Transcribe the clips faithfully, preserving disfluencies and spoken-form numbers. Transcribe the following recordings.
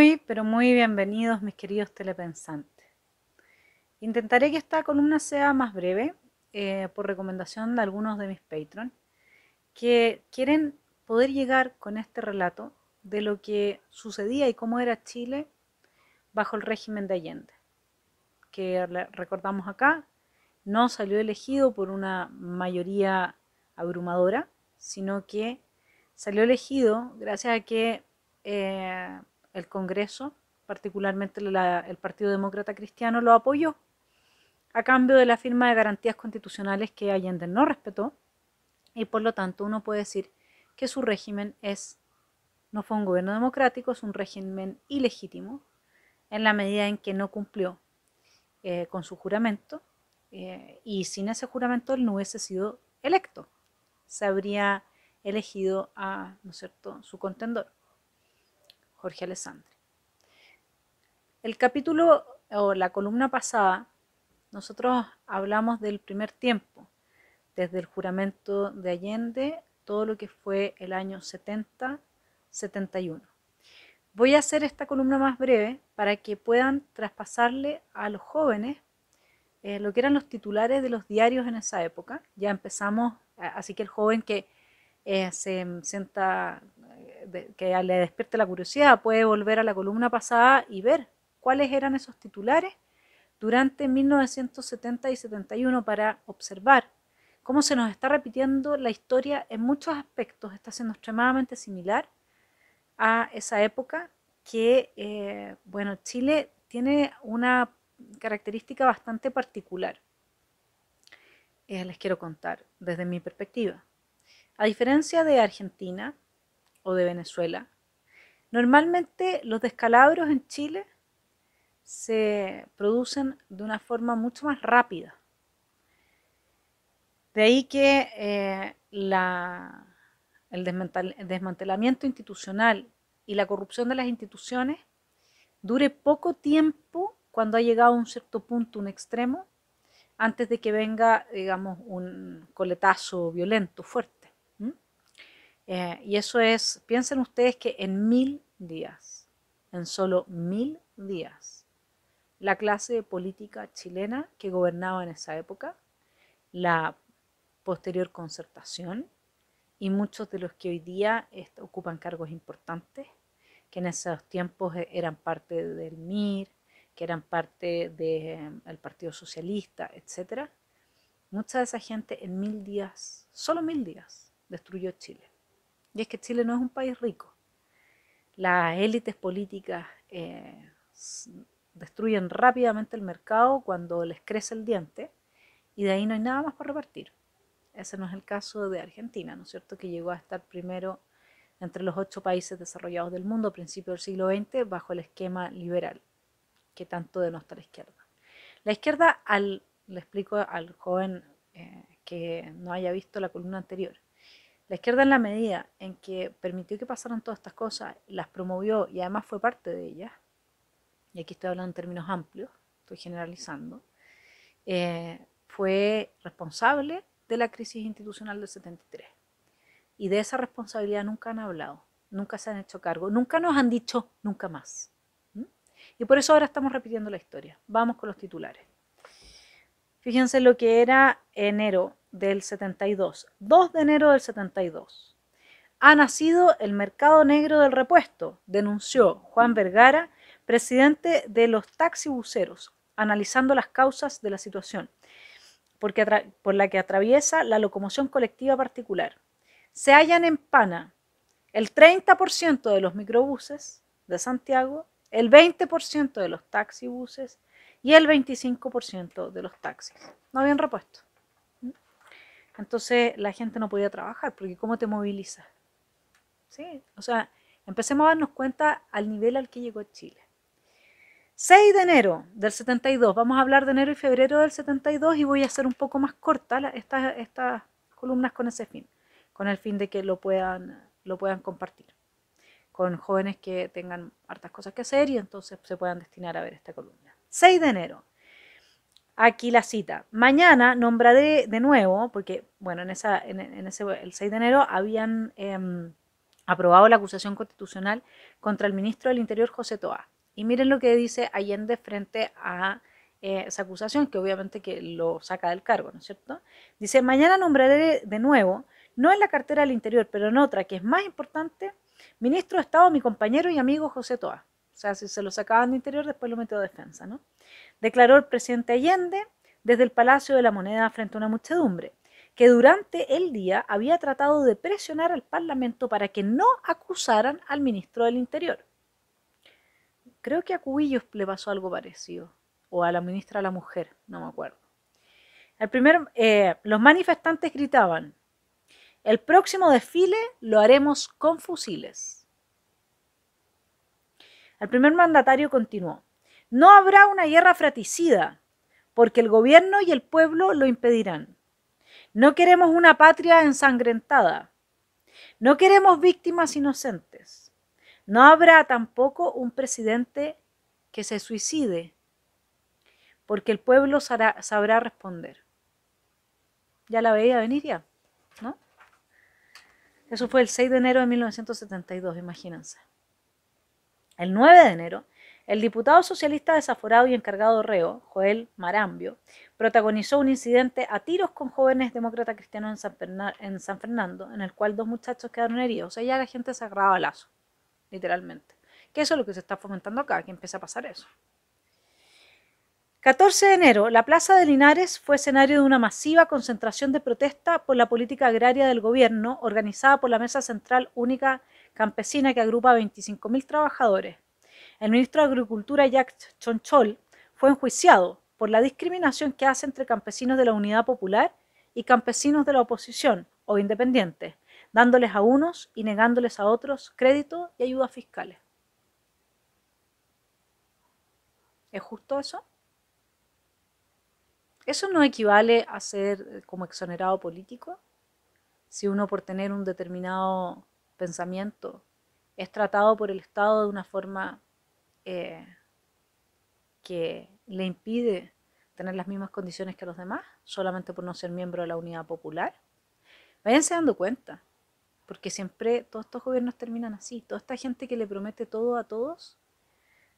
Muy, pero muy bienvenidos mis queridos telepensantes. Intentaré que esta columna sea más breve, eh, por recomendación de algunos de mis patrons, que quieren poder llegar con este relato de lo que sucedía y cómo era Chile bajo el régimen de Allende, que recordamos acá, no salió elegido por una mayoría abrumadora, sino que salió elegido gracias a que eh, el Congreso, particularmente la, el Partido Demócrata Cristiano, lo apoyó a cambio de la firma de garantías constitucionales que Allende no respetó, y por lo tanto uno puede decir que su régimen es, no fue un gobierno democrático, es un régimen ilegítimo en la medida en que no cumplió eh, con su juramento, eh, y sin ese juramento él no hubiese sido electo, se habría elegido a, ¿no es cierto?, su contendor, Jorge Alessandri. El capítulo o la columna pasada, nosotros hablamos del primer tiempo, desde el juramento de Allende, todo lo que fue el año setenta setenta y uno. Voy a hacer esta columna más breve para que puedan traspasarle a los jóvenes eh, lo que eran los titulares de los diarios en esa época. Ya empezamos, así que el joven que eh, se sienta, que le despierte la curiosidad, puede volver a la columna pasada y ver cuáles eran esos titulares durante mil novecientos setenta y setenta y uno para observar cómo se nos está repitiendo la historia en muchos aspectos. Está siendo extremadamente similar a esa época que, eh, bueno, Chile tiene una característica bastante particular. Eh, les quiero contar desde mi perspectiva. A diferencia de Argentina o de Venezuela, normalmente los descalabros en Chile se producen de una forma mucho más rápida. De ahí que eh, la, el desmantelamiento institucional y la corrupción de las instituciones dure poco tiempo cuando ha llegado a un cierto punto, un extremo, antes de que venga, digamos, un coletazo violento, fuerte. ¿Mm? Eh, y eso es, piensen ustedes que en mil días, en solo mil días, la clase política chilena que gobernaba en esa época, la posterior concertación y muchos de los que hoy día ocupan cargos importantes, que en esos tiempos eran parte del M I R, que eran parte del Partido Socialista, etcétera. Mucha de esa gente en mil días, solo mil días, destruyó Chile. Y es que Chile no es un país rico. Las élites políticas eh, destruyen rápidamente el mercado cuando les crece el diente y de ahí no hay nada más para repartir. Ese no es el caso de Argentina, ¿no es cierto?, que llegó a estar primero entre los ocho países desarrollados del mundo a principios del siglo veinte bajo el esquema liberal que tanto denosta la izquierda. La izquierda, al, le explico al joven eh, que no haya visto la columna anterior, la izquierda en la medida en que permitió que pasaran todas estas cosas, las promovió y además fue parte de ellas, y aquí estoy hablando en términos amplios, estoy generalizando, eh, fue responsable de la crisis institucional del setenta y tres. Y de esa responsabilidad nunca han hablado, nunca se han hecho cargo, nunca nos han dicho nunca más. ¿Mm? Y por eso ahora estamos repitiendo la historia. Vamos con los titulares. Fíjense lo que era enero del setenta y dos. dos de enero del setenta y dos. Ha nacido el mercado negro del repuesto, denunció Juan Vergara, presidente de los taxibuceros, analizando las causas de la situación Porque por la que atraviesa la locomoción colectiva particular. Se hallan en pana el treinta por ciento de los microbuses de Santiago, el veinte por ciento de los taxibuses y el veinticinco por ciento de los taxis. No habían repuesto. Entonces la gente no podía trabajar, porque ¿cómo te movilizas? ¿Sí? O sea, empecemos a darnos cuenta al nivel al que llegó Chile. seis de enero del setenta y dos, vamos a hablar de enero y febrero del setenta y dos y voy a hacer un poco más corta la, esta, estas columnas con ese fin, con el fin de que lo puedan, lo puedan compartir con jóvenes que tengan hartas cosas que hacer y entonces se puedan destinar a ver esta columna. seis de enero, aquí la cita, mañana nombraré de nuevo, porque bueno, en, esa, en, en ese, el seis de enero habían eh, aprobado la acusación constitucional contra el ministro del Interior, José Toa. Y miren lo que dice Allende frente a eh, esa acusación, que obviamente que lo saca del cargo, ¿no es cierto? Dice, mañana nombraré de nuevo, no en la cartera del Interior, pero en otra que es más importante, ministro de Estado, mi compañero y amigo José Toa. O sea, si se lo sacaban de Interior, después lo metió a Defensa, ¿no? Declaró el presidente Allende desde el Palacio de la Moneda frente a una muchedumbre, que durante el día había tratado de presionar al Parlamento para que no acusaran al ministro del Interior. Creo que a Cubillos le pasó algo parecido, o a la ministra de la Mujer, no me acuerdo. El primer, eh, los manifestantes gritaban, el próximo desfile lo haremos con fusiles. El primer mandatario continuó, no habrá una guerra fratricida, porque el gobierno y el pueblo lo impedirán. No queremos una patria ensangrentada. No queremos víctimas inocentes. No habrá tampoco un presidente que se suicide, porque el pueblo sabrá, sabrá responder. Ya la veía venir ya, ¿no? Eso fue el seis de enero de mil novecientos setenta y dos, imagínense. El nueve de enero, el diputado socialista desaforado y encargado reo, Joel Marambio, protagonizó un incidente a tiros con jóvenes demócratas cristianos en San, Fernan- en San Fernando, en el cual dos muchachos quedaron heridos. O sea, ya la gente se agarraba a lazo, literalmente. Que eso es lo que se está fomentando acá, que empieza a pasar eso. catorce de enero, la Plaza de Linares fue escenario de una masiva concentración de protesta por la política agraria del gobierno organizada por la Mesa Central Única Campesina, que agrupa a veinticinco mil trabajadores. El ministro de Agricultura, Jacques Chonchol, fue enjuiciado por la discriminación que hace entre campesinos de la Unidad Popular y campesinos de la oposición o independientes, dándoles a unos y negándoles a otros crédito y ayudas fiscales. ¿Es justo eso? ¿Eso no equivale a ser como exonerado político? Si uno por tener un determinado pensamiento es tratado por el Estado de una forma eh, que le impide tener las mismas condiciones que los demás, solamente por no ser miembro de la Unidad Popular. Váyanse dando cuenta, porque siempre todos estos gobiernos terminan así. Toda esta gente que le promete todo a todos,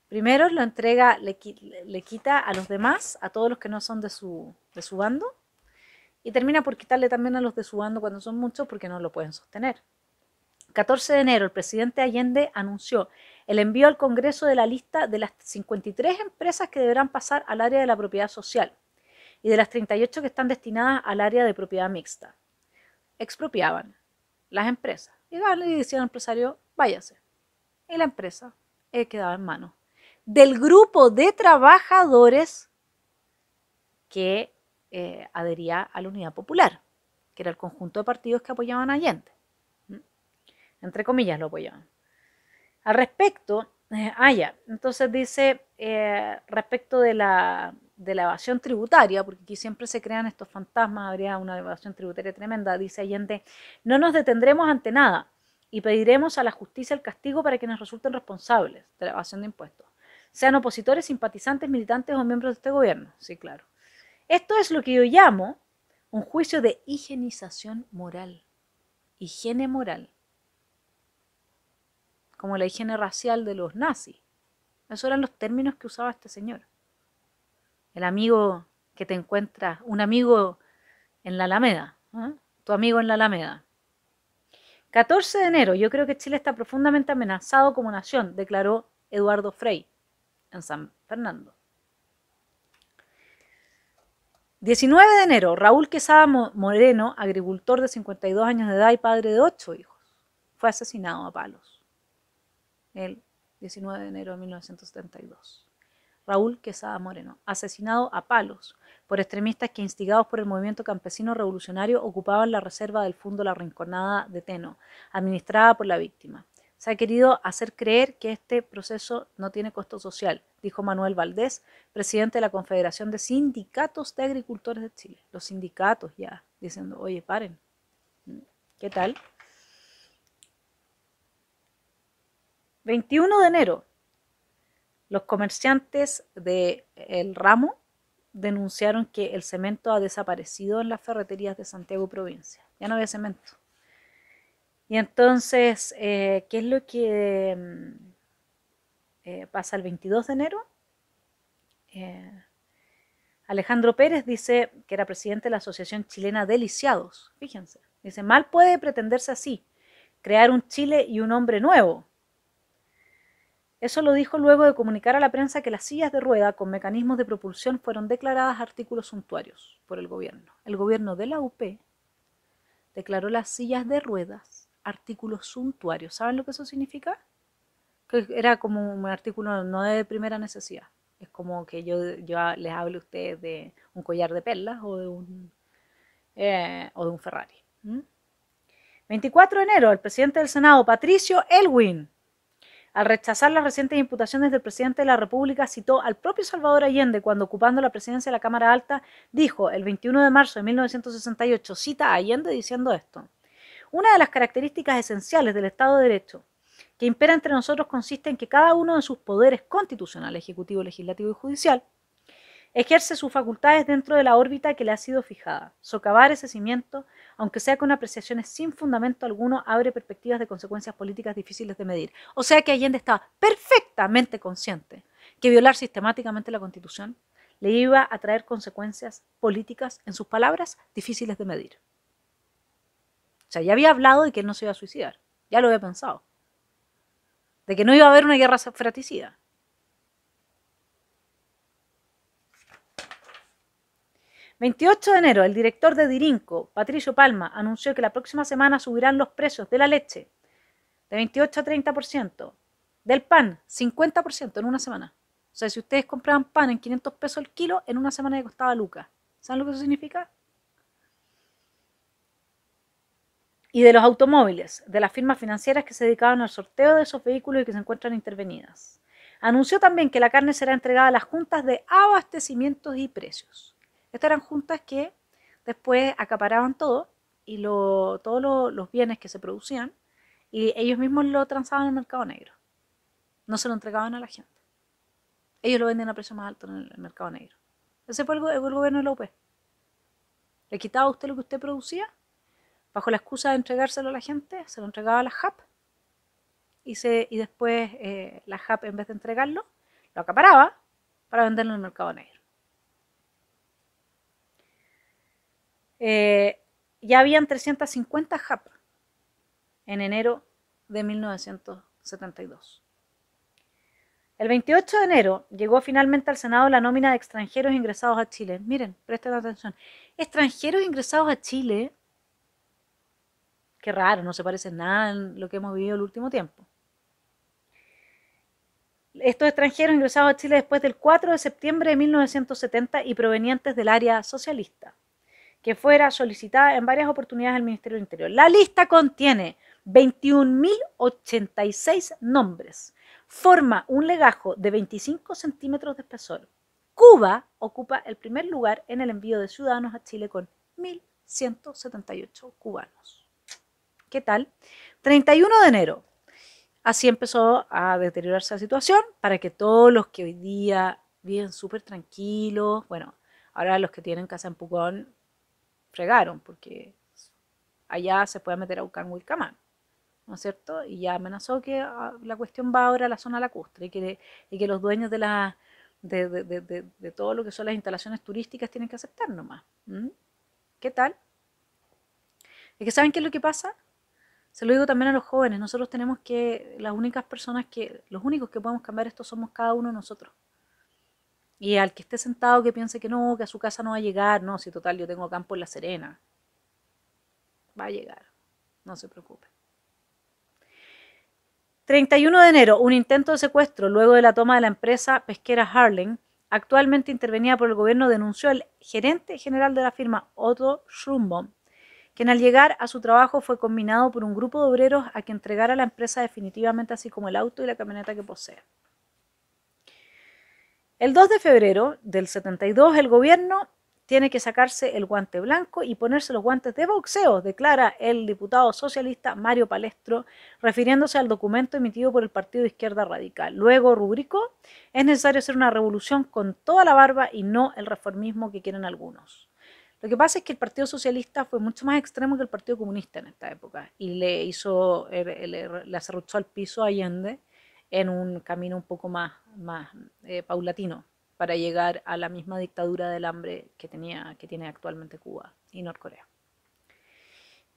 primero lo entrega, le, le quita a los demás, a todos los que no son de su, de su bando, y termina por quitarle también a los de su bando cuando son muchos porque no lo pueden sostener. catorce de enero, el presidente Allende anunció el envío al Congreso de la lista de las cincuenta y tres empresas que deberán pasar al área de la propiedad social y de las treinta y ocho que están destinadas al área de propiedad mixta. Expropiaban las empresas. Llegaban y decían al empresario, váyase. Y la empresa eh, quedaba en manos del grupo de trabajadores que eh, adhería a la Unidad Popular, que era el conjunto de partidos que apoyaban a Allende. ¿Mm? Entre comillas lo apoyaban. Al respecto, eh, ah, ya, entonces dice, eh, respecto de la, de la evasión tributaria, porque aquí siempre se crean estos fantasmas, habría una evasión tributaria tremenda, dice Allende, no nos detendremos ante nada y pediremos a la justicia el castigo para quienes resulten responsables de la evasión de impuestos. Sean opositores, simpatizantes, militantes o miembros de este gobierno. Sí, claro. Esto es lo que yo llamo un juicio de higienización moral. Higiene moral. Como la higiene racial de los nazis. Esos eran los términos que usaba este señor. El amigo que te encuentras, un amigo en la Alameda. ¿eh? Tu amigo en la Alameda. catorce de enero, yo creo que Chile está profundamente amenazado como nación, declaró Eduardo Frei en San Fernando. diecinueve de enero, Raúl Quesada Moreno, agricultor de cincuenta y dos años de edad y padre de ocho hijos, fue asesinado a palos. El diecinueve de enero de mil novecientos setenta y dos. Raúl Quesada Moreno, asesinado a palos por extremistas que, instigados por el movimiento campesino revolucionario, ocupaban la reserva del Fundo La Rinconada de Teno, administrada por la víctima. Se ha querido hacer creer que este proceso no tiene costo social, dijo Manuel Valdés, presidente de la Confederación de Sindicatos de Agricultores de Chile. Los sindicatos ya, diciendo, oye, paren. ¿Qué tal? veintiuno de enero, los comerciantes del ramo denunciaron que el cemento ha desaparecido en las ferreterías de Santiago y provincia. Ya no había cemento. Y entonces, eh, ¿qué es lo que eh, pasa el veintidós de enero? Eh, Alejandro Pérez dice que era presidente de la Asociación Chilena de Lisiados. Fíjense, dice, mal puede pretenderse así, crear un Chile y un hombre nuevo. Eso lo dijo luego de comunicar a la prensa que las sillas de rueda con mecanismos de propulsión fueron declaradas artículos suntuarios por el gobierno. El gobierno de la U P declaró las sillas de ruedas artículos suntuarios. ¿Saben lo que eso significa? Que era como un artículo no de primera necesidad. Es como que yo, yo les hable a ustedes de un collar de perlas o de un, eh, o de un Ferrari. ¿Mm? veinticuatro de enero, el presidente del Senado, Patricio Elwin, al rechazar las recientes imputaciones del presidente de la República, citó al propio Salvador Allende cuando, ocupando la presidencia de la Cámara Alta, dijo el veintiuno de marzo de mil novecientos sesenta y ocho, cita a Allende diciendo esto: una de las características esenciales del Estado de Derecho que impera entre nosotros consiste en que cada uno de sus poderes constitucional, ejecutivo, legislativo y judicial, ejerce sus facultades dentro de la órbita que le ha sido fijada. Socavar ese cimiento, aunque sea con apreciaciones sin fundamento alguno, abre perspectivas de consecuencias políticas difíciles de medir. O sea que Allende estaba perfectamente consciente que violar sistemáticamente la Constitución le iba a traer consecuencias políticas, en sus palabras, difíciles de medir. O sea, ya había hablado de que él no se iba a suicidar, ya lo había pensado, de que no iba a haber una guerra fratricida. veintiocho de enero, el director de DIRINCO, Patricio Palma, anunció que la próxima semana subirán los precios de la leche de veintiocho a treinta por ciento, del pan cincuenta por ciento en una semana. O sea, si ustedes compraban pan en quinientos pesos el kilo, en una semana le costaba lucas. ¿Saben lo que eso significa? Y de los automóviles, de las firmas financieras que se dedicaban al sorteo de esos vehículos y que se encuentran intervenidas. Anunció también que la carne será entregada a las juntas de abastecimientos y precios. Estas eran juntas que después acaparaban todo y lo, todos lo, los bienes que se producían, y ellos mismos lo transaban en el mercado negro. No se lo entregaban a la gente. Ellos lo vendían a precio más alto en el, el mercado negro. Ese fue el, el gobierno de la U P. Le quitaba a usted lo que usted producía, bajo la excusa de entregárselo a la gente, se lo entregaba a la J A P y, se, y después eh, la J A P, en vez de entregarlo, lo acaparaba para venderlo en el mercado negro. Eh, ya habían trescientas cincuenta J A P en enero de mil novecientos setenta y dos. El veintiocho de enero llegó finalmente al Senado la nómina de extranjeros ingresados a Chile. Miren, presten atención. Extranjeros ingresados a Chile. Qué raro, no se parece nada a lo que hemos vivido el último tiempo. Estos extranjeros ingresados a Chile después del cuatro de septiembre de mil novecientos setenta y provenientes del área socialista, que fuera solicitada en varias oportunidades al Ministerio del Interior. La lista contiene veintiún mil ochenta y seis nombres. Forma un legajo de veinticinco centímetros de espesor. Cuba ocupa el primer lugar en el envío de ciudadanos a Chile con mil ciento setenta y ocho cubanos. ¿Qué tal? treinta y uno de enero. Así empezó a deteriorarse la situación para que todos los que hoy día viven súper tranquilos, bueno, ahora los que tienen casa en Pucón, fregaron, porque allá se puede meter a Ucán Wilcamán, ¿no es cierto? Y ya amenazó que la cuestión va ahora a la zona lacustre y que, y que los dueños de, la, de, de, de, de, de todo lo que son las instalaciones turísticas tienen que aceptar nomás. ¿Mm? ¿Qué tal? ¿Y que saben qué es lo que pasa? Se lo digo también a los jóvenes, nosotros tenemos que, las únicas personas que, los únicos que podemos cambiar esto somos cada uno de nosotros. Y al que esté sentado que piense que no, que a su casa no va a llegar, no, si total yo tengo campo en La Serena, va a llegar, no se preocupe. treinta y uno de enero, un intento de secuestro luego de la toma de la empresa pesquera Harling, actualmente intervenida por el gobierno, denunció el gerente general de la firma, Otto Schrumbaum, quien al llegar a su trabajo fue conminado por un grupo de obreros a que entregara la empresa definitivamente, así como el auto y la camioneta que posee. El dos de febrero del setenta y dos, el gobierno tiene que sacarse el guante blanco y ponerse los guantes de boxeo, declara el diputado socialista Mario Palestro, refiriéndose al documento emitido por el Partido de Izquierda Radical. Luego rubricó, es necesario hacer una revolución con toda la barba y no el reformismo que quieren algunos. Lo que pasa es que el Partido Socialista fue mucho más extremo que el Partido Comunista en esta época y le hizo, le, le, le arrojó al piso a Allende en un camino un poco más, más eh, paulatino para llegar a la misma dictadura del hambre que, tenía, que tiene actualmente Cuba y Norcorea.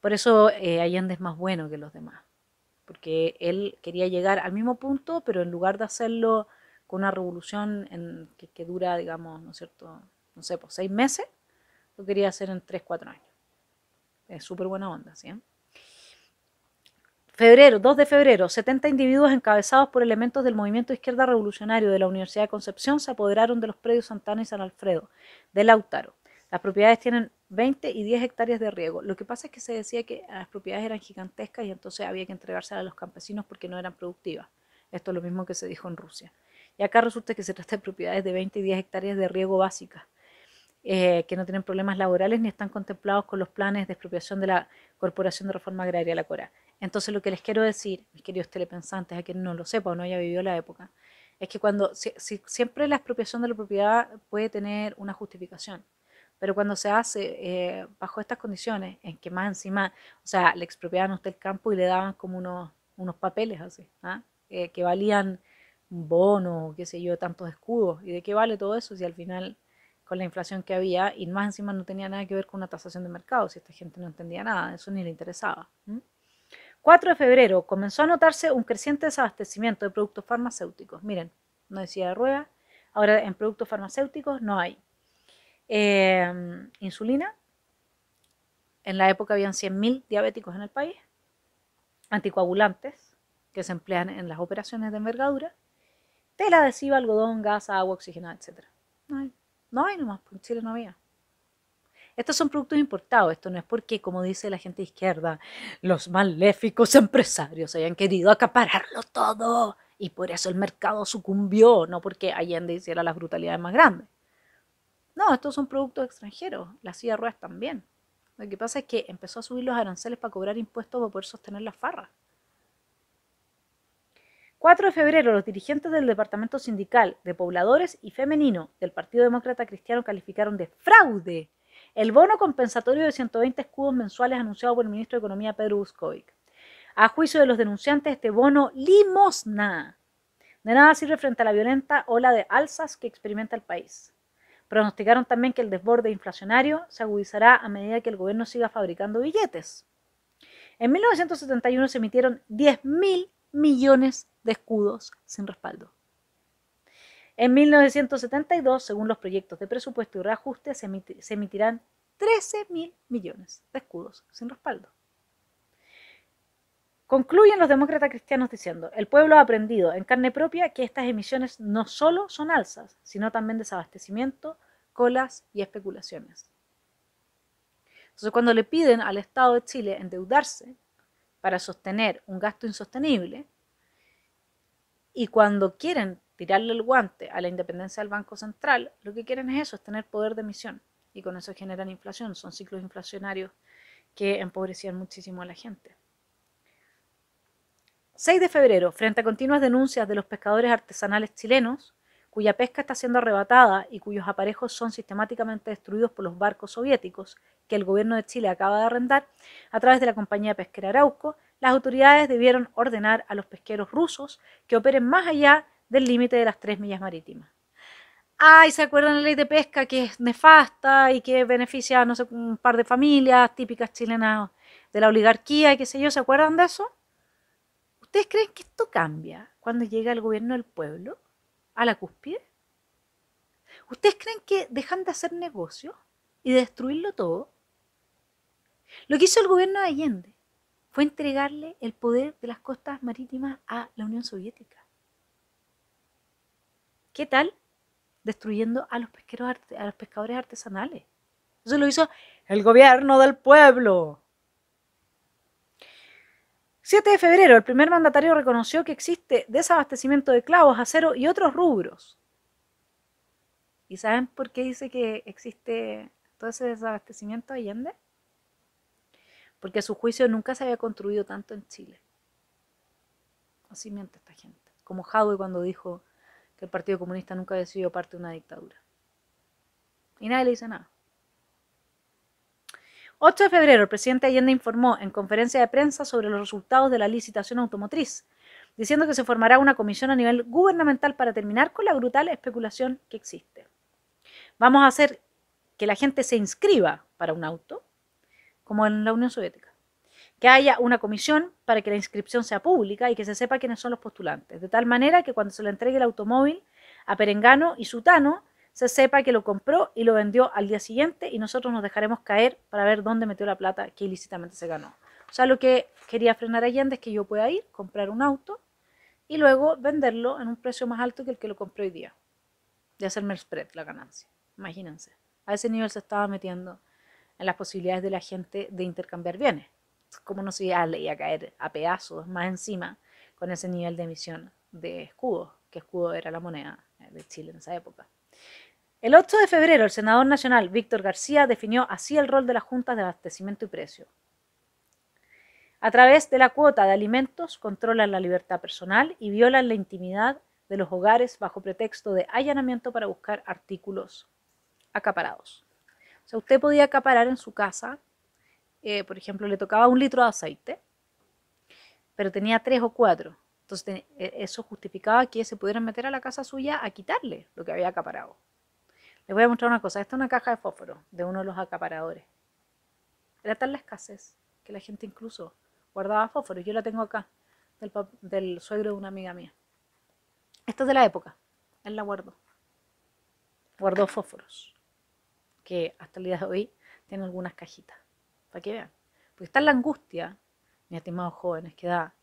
Por eso eh, Allende es más bueno que los demás, porque él quería llegar al mismo punto, pero en lugar de hacerlo con una revolución en, que, que dura, digamos, ¿no es cierto?, no sé, pues seis meses, lo quería hacer en tres, cuatro años. Es súper buena onda, ¿sí? Febrero, dos de febrero, setenta individuos encabezados por elementos del Movimiento Izquierda Revolucionario de la Universidad de Concepción se apoderaron de los predios Santana y San Alfredo, de Lautaro. Las propiedades tienen veinte y diez hectáreas de riego. Lo que pasa es que se decía que las propiedades eran gigantescas y entonces había que entregárselas a los campesinos porque no eran productivas. Esto es lo mismo que se dijo en Rusia. Y acá resulta que se trata de propiedades de veinte y diez hectáreas de riego básicas, eh, que no tienen problemas laborales ni están contemplados con los planes de expropiación de la Corporación de Reforma Agraria, la CORA. Entonces lo que les quiero decir, mis queridos telepensantes, a quien no lo sepa o no haya vivido la época, es que cuando si, si, siempre la expropiación de la propiedad puede tener una justificación. Pero cuando se hace eh, bajo estas condiciones, en que más encima, o sea, le expropiaban a usted el campo y le daban como unos, unos papeles así, ¿ah? eh, que valían bonos, qué sé yo, tantos escudos. ¿Y de qué vale todo eso si al final, con la inflación que había, y más encima no tenía nada que ver con una tasación de mercado, si esta gente no entendía nada, eso ni le interesaba? ¿Mm? cuatro de febrero, comenzó a notarse un creciente desabastecimiento de productos farmacéuticos. Miren, no decía de rueda, ahora en productos farmacéuticos no hay. Eh, insulina, en la época habían cien mil diabéticos en el país, anticoagulantes que se emplean en las operaciones de envergadura, tela adhesiva, algodón, gasa, agua oxigenada, etcétera. No hay, no hay nomás, en Chile no había. Estos son productos importados, esto no es porque, como dice la gente de izquierda, los maléficos empresarios hayan querido acapararlo todo y por eso el mercado sucumbió, no porque Allende hiciera las brutalidades más grandes. No, estos son productos extranjeros, las sillas de ruedas también. Lo que pasa es que empezó a subir los aranceles para cobrar impuestos para poder sostener las farras. cuatro de febrero, los dirigentes del Departamento Sindical de Pobladores y Femenino del Partido Demócrata Cristiano calificaron de fraude el bono compensatorio de ciento veinte escudos mensuales anunciado por el ministro de Economía Pedro Vuskovic. A juicio de los denunciantes, este bono limosna de nada sirve frente a la violenta ola de alzas que experimenta el país. Pronosticaron también que el desborde inflacionario se agudizará a medida que el gobierno siga fabricando billetes. En mil novecientos setenta y uno se emitieron diez mil millones de escudos sin respaldo. En mil novecientos setenta y dos, según los proyectos de presupuesto y reajuste, se, emiti- se emitirán trece mil millones de escudos sin respaldo. Concluyen los demócratas cristianos diciendo: el pueblo ha aprendido en carne propia que estas emisiones no solo son alzas, sino también desabastecimiento, colas y especulaciones. Entonces, cuando le piden al Estado de Chile endeudarse para sostener un gasto insostenible, y cuando quieren tirarle el guante a la independencia del Banco Central, lo que quieren es eso, es tener poder de emisión. Y con eso generan inflación, son ciclos inflacionarios que empobrecían muchísimo a la gente. seis de febrero, frente a continuas denuncias de los pescadores artesanales chilenos, cuya pesca está siendo arrebatada y cuyos aparejos son sistemáticamente destruidos por los barcos soviéticos que el gobierno de Chile acaba de arrendar a través de la compañía pesquera Arauco, las autoridades debieron ordenar a los pesqueros rusos que operen más allá del límite de las tres millas marítimas. Ay, ¿se acuerdan la ley de pesca que es nefasta y que beneficia a no sé, un par de familias típicas chilenas de la oligarquía y qué sé yo? ¿Se acuerdan de eso? ¿Ustedes creen que esto cambia cuando llega el gobierno del pueblo a la cúspide? ¿Ustedes creen que dejan de hacer negocios y de destruirlo todo? Lo que hizo el gobierno de Allende fue entregarle el poder de las costas marítimas a la Unión Soviética. ¿Qué tal? Destruyendo a los, pesqueros, a los pescadores artesanales. Eso lo hizo el gobierno del pueblo. siete de febrero, el primer mandatario reconoció que existe desabastecimiento de clavos, acero y otros rubros. ¿Y saben por qué dice que existe todo ese desabastecimiento de Allende? Porque a su juicio nunca se había construido tanto en Chile. Así miente esta gente. Como Jadue cuando dijo que el Partido Comunista nunca había sido parte de una dictadura. Y nadie le dice nada. ocho de febrero, el presidente Allende informó en conferencia de prensa sobre los resultados de la licitación automotriz, diciendo que se formará una comisión a nivel gubernamental para terminar con la brutal especulación que existe. Vamos a hacer que la gente se inscriba para un auto, como en la Unión Soviética. Que haya una comisión para que la inscripción sea pública y que se sepa quiénes son los postulantes, de tal manera que cuando se le entregue el automóvil a Perengano y Sutano, se sepa que lo compró y lo vendió al día siguiente y nosotros nos dejaremos caer para ver dónde metió la plata que ilícitamente se ganó. O sea, lo que quería frenar Allende es que yo pueda ir, comprar un auto y luego venderlo en un precio más alto que el que lo compré hoy día. De hacerme el spread, la ganancia. Imagínense. A ese nivel se estaba metiendo en las posibilidades de la gente de intercambiar bienes. Como no se iba a caer a pedazos más encima con ese nivel de emisión de escudos, que escudo era la moneda de Chile en esa época. El ocho de febrero, el senador nacional Víctor García definió así el rol de las juntas de abastecimiento y precio. A través de la cuota de alimentos controlan la libertad personal y violan la intimidad de los hogares bajo pretexto de allanamiento para buscar artículos acaparados. O sea, usted podía acaparar en su casa, eh, por ejemplo, le tocaba un litro de aceite, pero tenía tres o cuatro. Entonces eso justificaba que se pudieran meter a la casa suya a quitarle lo que había acaparado. Les voy a mostrar una cosa. Esta es una caja de fósforo de uno de los acaparadores. Era tal la escasez que la gente incluso guardaba fósforos. Yo la tengo acá, del, del suegro de una amiga mía. Esta es de la época. Él la guardó. Guardó fósforos, que hasta el día de hoy tienen algunas cajitas. Para que vean. Porque está la angustia, mis estimados jóvenes, que da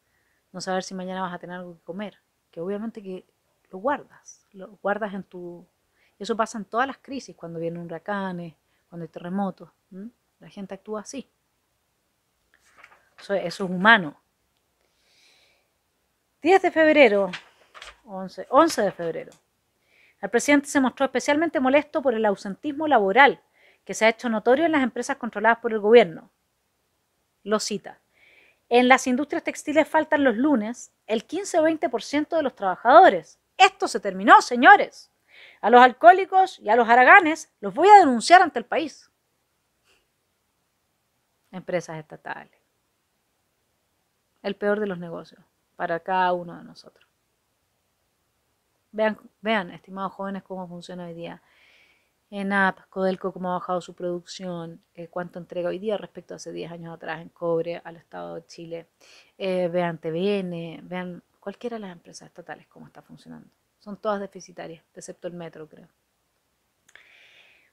no saber si mañana vas a tener algo que comer. Que obviamente que lo guardas. Lo guardas en tu... Eso pasa en todas las crisis, cuando vienen huracanes, cuando hay terremotos. ¿Mm? La gente actúa así. Eso, eso es humano. diez de febrero, once de febrero. El presidente se mostró especialmente molesto por el ausentismo laboral que se ha hecho notorio en las empresas controladas por el gobierno. Lo cita. En las industrias textiles faltan los lunes el quince o veinte por ciento de los trabajadores. Esto se terminó, señores. A los alcohólicos y a los haraganes los voy a denunciar ante el país. Empresas estatales. El peor de los negocios para cada uno de nosotros. Vean, vean, estimados jóvenes, cómo funciona hoy día. ENAP, Codelco, cómo ha bajado su producción, eh, cuánto entrega hoy día respecto a hace diez años atrás en cobre al Estado de Chile. Eh, vean T V N, vean cualquiera de las empresas estatales cómo está funcionando. Son todas deficitarias, excepto el metro, creo.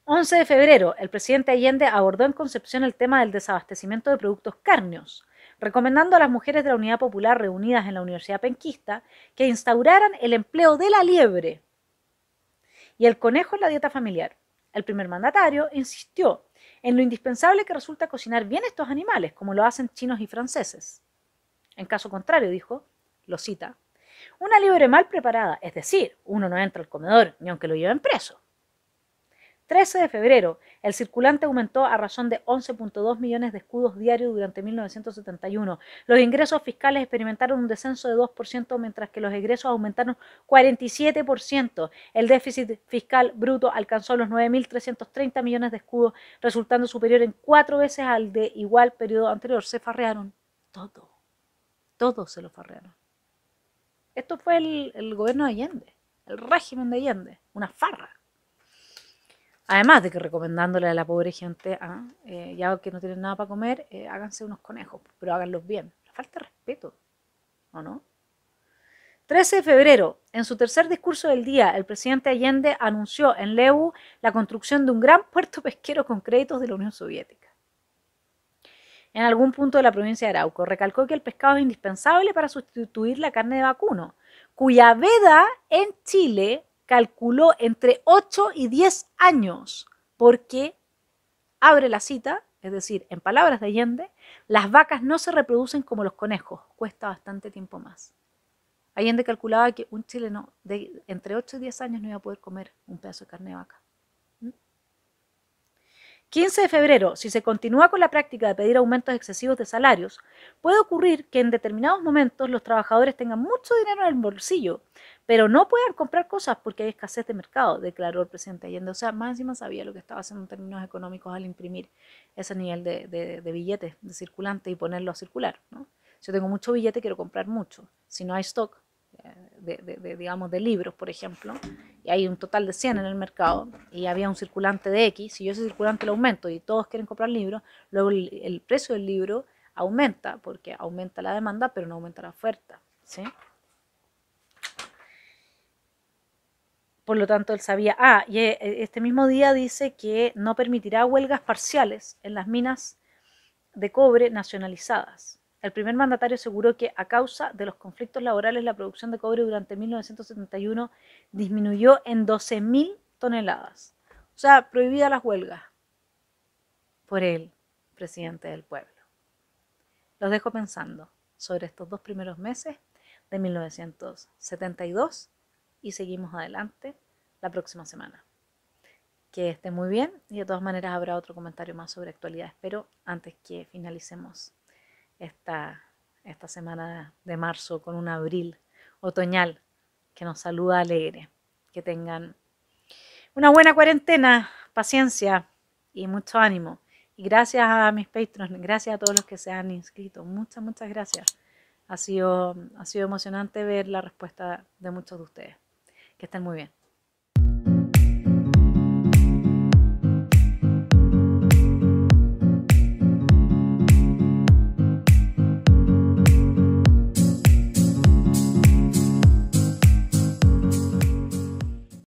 once de febrero, el presidente Allende abordó en Concepción el tema del desabastecimiento de productos cárneos, recomendando a las mujeres de la Unidad Popular reunidas en la Universidad Penquista que instauraran el empleo de la liebre y el conejo en la dieta familiar. El primer mandatario insistió en lo indispensable que resulta cocinar bien estos animales, como lo hacen chinos y franceses. En caso contrario, dijo, lo cita, una liebre mal preparada, es decir, uno no entra al comedor ni aunque lo lleven preso. trece de febrero, el circulante aumentó a razón de once punto dos millones de escudos diarios durante mil novecientos setenta y uno. Los ingresos fiscales experimentaron un descenso de dos por ciento, mientras que los egresos aumentaron cuarenta y siete por ciento. El déficit fiscal bruto alcanzó los nueve mil trescientos treinta millones de escudos, resultando superior en cuatro veces al de igual periodo anterior. Se farrearon todo. Todo se lo farrearon. Esto fue el, el gobierno de Allende, el régimen de Allende, una farra. Además de que recomendándole a la pobre gente, ah, eh, ya que no tienen nada para comer, eh, háganse unos conejos, pero háganlos bien. La falta de respeto, ¿o no? trece de febrero, en su tercer discurso del día, el presidente Allende anunció en Lebu la construcción de un gran puerto pesquero con créditos de la Unión Soviética. En algún punto de la provincia de Arauco, recalcó que el pescado es indispensable para sustituir la carne de vacuno, cuya veda en Chile calculó entre ocho y diez años, porque, abre la cita, es decir, en palabras de Allende, las vacas no se reproducen como los conejos, cuesta bastante tiempo más. Allende calculaba que un chileno de entre ocho y diez años no iba a poder comer un pedazo de carne de vaca. quince de febrero, si se continúa con la práctica de pedir aumentos excesivos de salarios, puede ocurrir que en determinados momentos los trabajadores tengan mucho dinero en el bolsillo, pero no puedan comprar cosas porque hay escasez de mercado, declaró el presidente Allende. O sea, más encima sabía lo que estaba haciendo en términos económicos al imprimir ese nivel de, de, de billetes de circulante y ponerlo a circular, ¿no? Si yo tengo mucho billete, quiero comprar mucho. Si no hay stock, de, de, de, digamos, de libros, por ejemplo, y hay un total de cien en el mercado y había un circulante de X, si yo ese circulante lo aumento y todos quieren comprar libros, luego el, el precio del libro aumenta porque aumenta la demanda, pero no aumenta la oferta, ¿sí? Por lo tanto, él sabía. Ah, y este mismo día dice que no permitirá huelgas parciales en las minas de cobre nacionalizadas. El primer mandatario aseguró que a causa de los conflictos laborales la producción de cobre durante mil novecientos setenta y uno disminuyó en doce mil toneladas. O sea, prohibidas las huelgas por él, presidente del pueblo. Los dejo pensando sobre estos dos primeros meses de mil novecientos setenta y dos y seguimos adelante la próxima semana. Que esté muy bien y de todas maneras habrá otro comentario más sobre actualidad, espero, antes que finalicemos Esta, esta semana de marzo con un abril otoñal que nos saluda alegre. Que tengan una buena cuarentena, paciencia y mucho ánimo. Y gracias a mis patrons, gracias a todos los que se han inscrito. Muchas, muchas gracias. Ha sido, ha sido emocionante ver la respuesta de muchos de ustedes. Que estén muy bien.